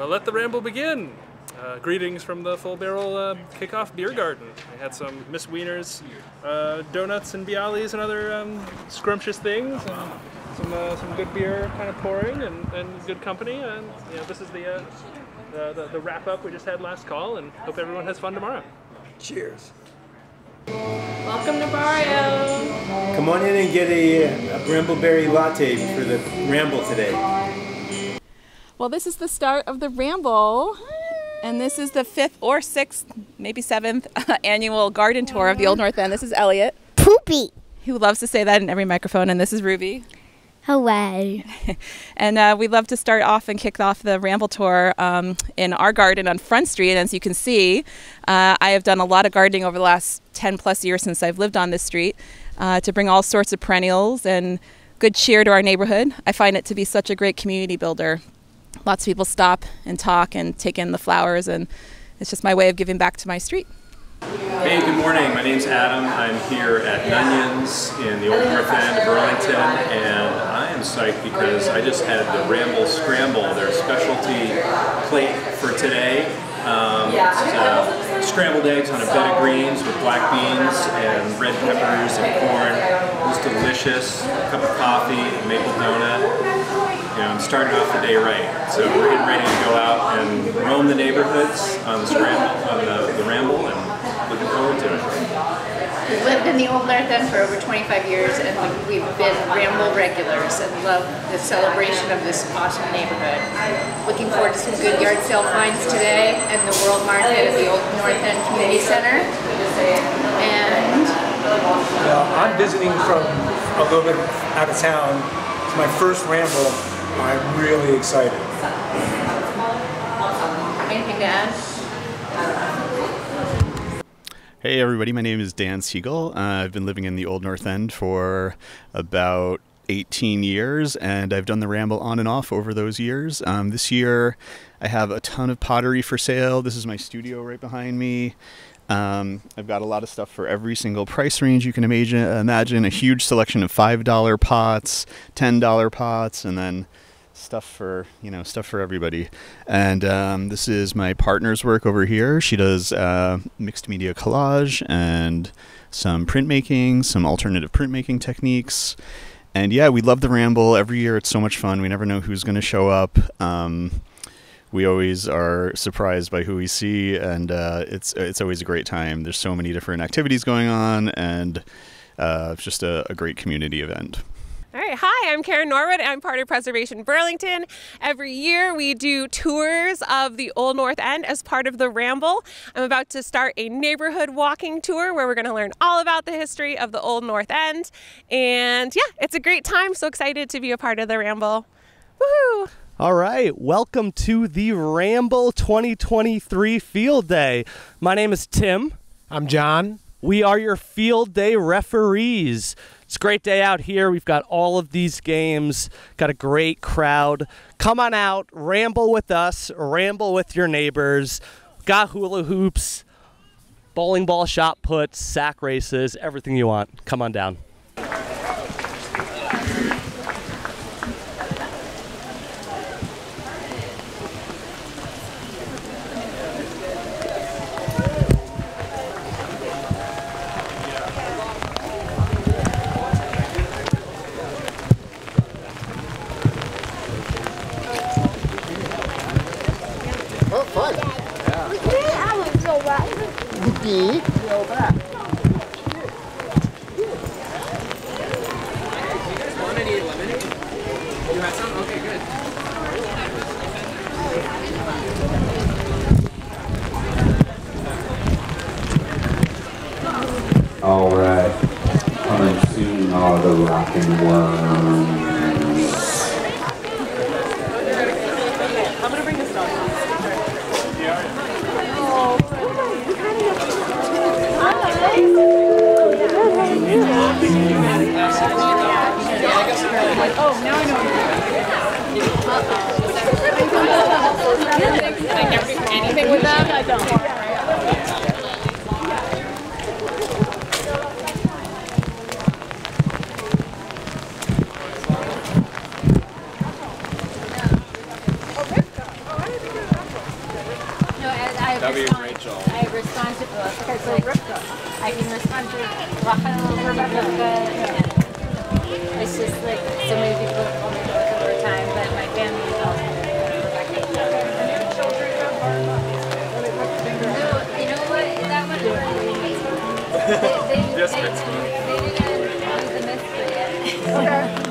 Well, let the ramble begin. Greetings from the Full Barrel Kickoff Beer Garden. We had some Miss Wieners, donuts and bialys and other scrumptious things, and some good beer kind of pouring and good company. And you know, this is the wrap up we just had last call, and hope everyone has fun tomorrow. Cheers. Welcome to Barrio. Come on in and get a brambleberry latte for the ramble today. Well, this is the start of the ramble. And this is the 5th or 6th, maybe 7th annual garden tour of the Old North End. This is Elliot. Poopy. Who loves to say that in every microphone. And this is Ruby. Hello. And we love to start off and kick off the ramble tour in our garden on Front Street. And as you can see, I have done a lot of gardening over the last 10 plus years since I've lived on this street to bring all sorts of perennials and good cheer to our neighborhood. I find it to be such a great community builder. Lots of people stop and talk and take in the flowers, and it's just my way of giving back to my street. Hey, good morning. My name's Adam. I'm here at Nunyon's in the Old North End of Burlington, and I am psyched because I just had the Ramble Scramble, their specialty plate for today. Scrambled eggs on a bed of greens with black beans and red peppers and corn. It was delicious. A cup of coffee, a maple donut. You know, I'm starting off the day right, so we're getting ready to go out and roam the neighborhoods on the ramble, and looking forward to it. We've lived in the Old North End for over 25 years, and we've been ramble regulars and love the celebration of this awesome neighborhood. Looking forward to some good yard sale finds today and the World Market at the Old North End Community Center. And I'm visiting from a little bit out of town. It's my first ramble. I'm really excited. Anything to add? Hey everybody, my name is Dan Siegel. I've been living in the Old North End for about 18 years, and I've done the ramble on and off over those years. This year I have a ton of pottery for sale. This is my studio right behind me. I've got a lot of stuff for every single price range you can imagine, a huge selection of $5 pots, $10 pots, and then stuff for, you know, stuff for everybody. And this is my partner's work over here. She does mixed media collage and some printmaking, some alternative printmaking techniques. And yeah, we love the ramble. Every year it's so much fun. We never know who's going to show up. We always are surprised by who we see, and it's always a great time. There's so many different activities going on, and it's just a great community event. All right, hi, I'm Karen Norwood, and I'm part of Preservation Burlington. Every year we do tours of the Old North End as part of the ramble. I'm about to start a neighborhood walking tour where we're gonna learn all about the history of the Old North End. And yeah, it's a great time, so excited to be a part of the ramble. Woohoo! All right, welcome to the Ramble 2023 Field Day. My name is Tim. I'm John. We are your Field Day referees. It's a great day out here. We've got all of these games, got a great crowd. Come on out, ramble with us, ramble with your neighbors. Got hula hoops, bowling ball shot puts, sack races, everything you want. Come on down. Alright, coming soon are the Rockin' Worms. I'm gonna bring this dog. Oh, now I know. Like anything with them? I don't. I can respond to Rockin' Worms Rebecca. It's just like so many people call me Rebecca over time, but my family calls me Rebecca. No, you know what? That one really amazing. They didn't use the mystery yet.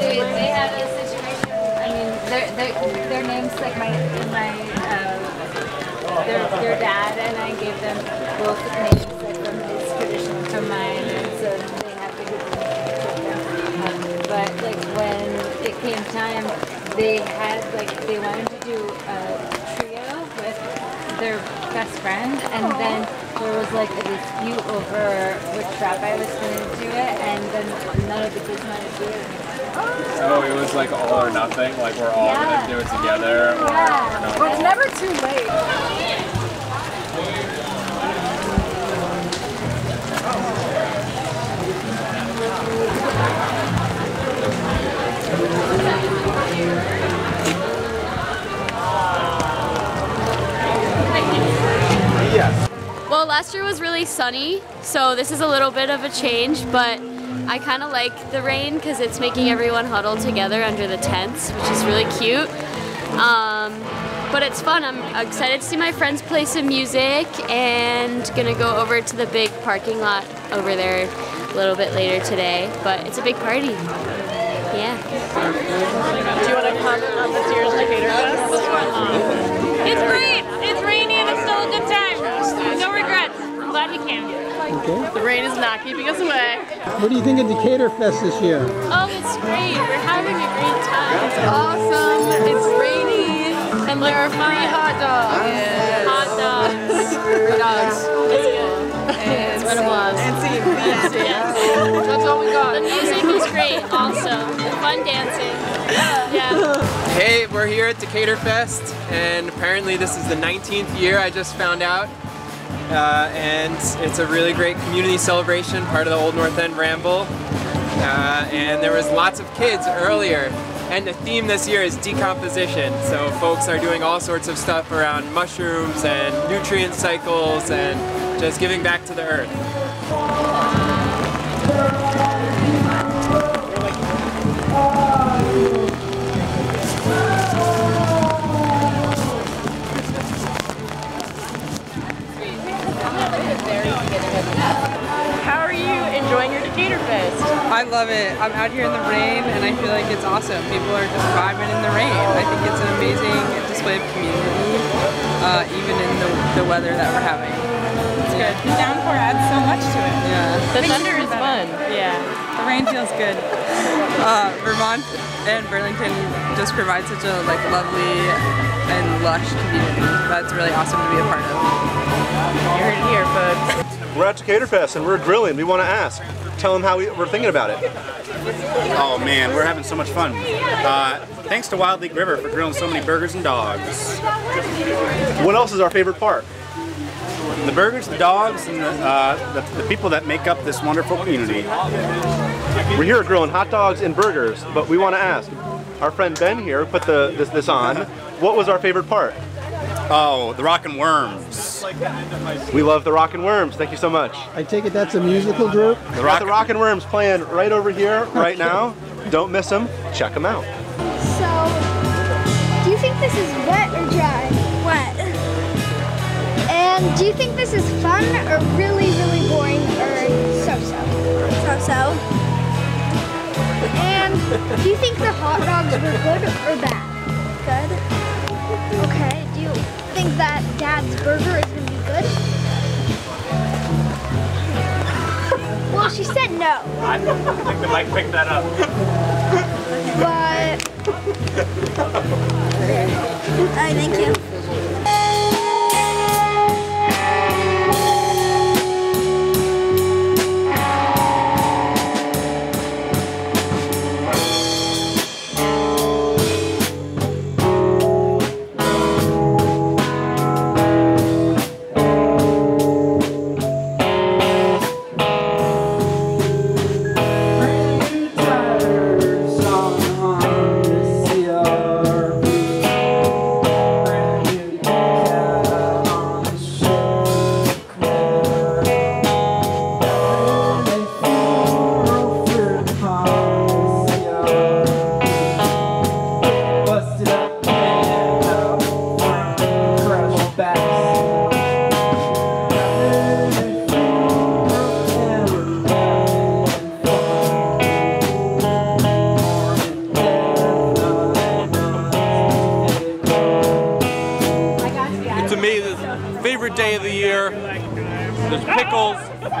They had a situation. I mean, their names like their dad and I gave them both names like from his tradition from mine, and so they have to give them but like when it came time, they wanted to do a trio with their best friend, and then there was like a dispute over which rabbi was going to do it, and then none of the kids wanted to do it. So it was like all or nothing, like we're all going to do it together, or not. But it's never too late. Yes. Well, last year was really sunny, so this is a little bit of a change, but I kind of like the rain because it's making everyone huddle together under the tents, which is really cute. But it's fun. I'm excited to see my friends play some music, and gonna go over to the big parking lot over there a little bit later today. But it's a big party. Yeah. Do you want to comment on this year's Decatur Fest? It's great. It's rainy and it's still a good time. No regrets. I'm glad we came. Okay. The rain is not keeping us away. What do you think of Decatur Fest this year? Oh, it's great. We're having a great time. It's awesome. It's rainy. And there are free hot dogs. Yes. Hot dogs. Free dogs. It's good. And what it was. And see. Yes. That's all we got. The music is great also. The fun dancing. Yeah. Hey, we're here at Decatur Fest, and apparently this is the 19th year, I just found out. And it's a really great community celebration, part of the Old North End Ramble. And there was lots of kids earlier. And the theme this year is decomposition. So folks are doing all sorts of stuff around mushrooms and nutrient cycles and just giving back to the earth. How are you enjoying your Decatur Fest? I love it. I'm out here in the rain and I feel like it's awesome. People are just vibing in the rain. I think it's an amazing display of community, even in the weather that we're having. It's good. The downpour adds so much to it. Yeah. The thunder is fun. Yeah. The rain feels good. Vermont and Burlington just provide such a like lovely and lush community. That's really awesome to be a part of. You heard it here, folks. We're at Decatur Fest and we're grilling. We want to ask. Tell them how we're thinking about it. Oh man, we're having so much fun. Thanks to Wild Lake River for grilling so many burgers and dogs. What else is our favorite part? The burgers, the dogs, and the people that make up this wonderful community. We're here grilling hot dogs and burgers, but we want to ask. Our friend Ben here put this on. What was our favorite part? Oh, the Rockin' Worms. We love the Rockin' Worms. Thank you so much. I take it that's a musical group? The Rockin' Worms playing right over here, right now. Don't miss them. Check them out. So, do you think this is wet or dry? Wet. And do you think this is fun or really, really boring or so-so? So-so. And do you think the hot dogs were good or bad? Good. Okay, do you think that Dad's burger is going to be good? Well, she said no. I think the mic picked that up. But... Alright, thank you.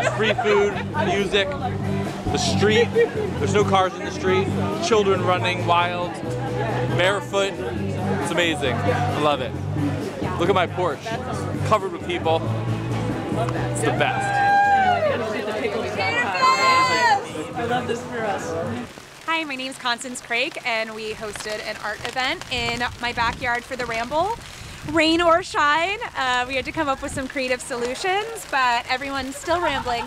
There's free food, music, the street. There's no cars in the street. Children running wild, barefoot. It's amazing. I love it. Look at my porch, covered with people. It's the best. I love this for us. Hi, my name is Constance Craig, and we hosted an art event in my backyard for the Ramble. Rain or shine, we had to come up with some creative solutions, but everyone's still rambling.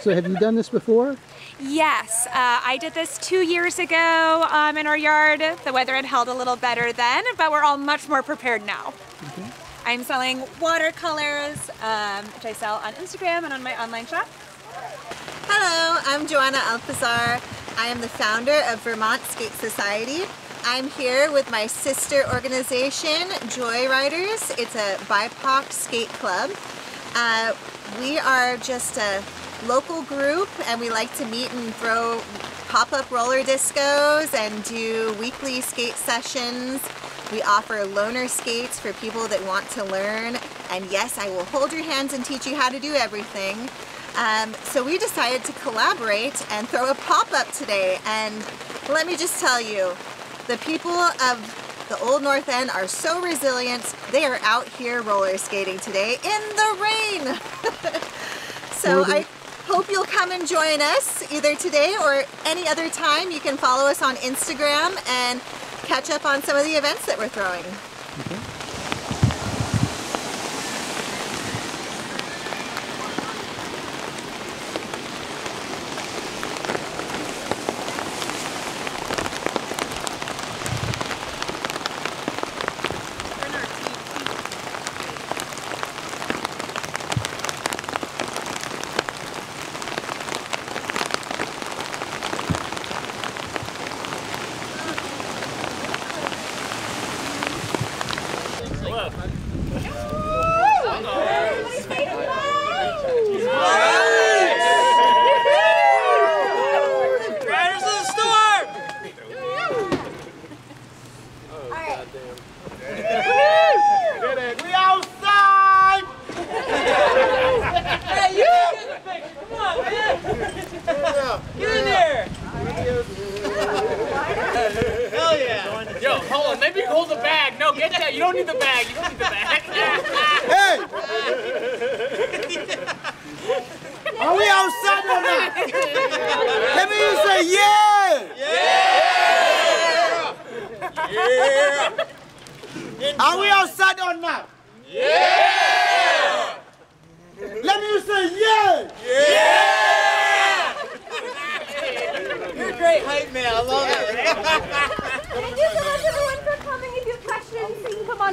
So have you done this before? Yes, I did this 2 years ago in our yard. The weather had held a little better then, but we're all much more prepared now. Okay. I'm selling watercolors, which I sell on Instagram and on my online shop. Hello, I'm Joanna Alfazar. I am the founder of Vermont Skate Society. I'm here with my sister organization, Joy Riders. It's a BIPOC skate club. We are just a local group, and we like to meet and throw pop-up roller discos and do weekly skate sessions. We offer loaner skates for people that want to learn. And yes, I will hold your hands and teach you how to do everything. So we decided to collaborate and throw a pop-up today, and let me just tell you, the people of the Old North End are so resilient. They are out here roller skating today in the rain. So I hope you'll come and join us either today or any other time. You can follow us on Instagram and catch up on some of the events that we're throwing. Okay.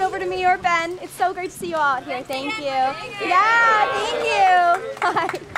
Over to me or Ben. It's so great to see you all out here. Thank you. Yeah, thank you. Bye.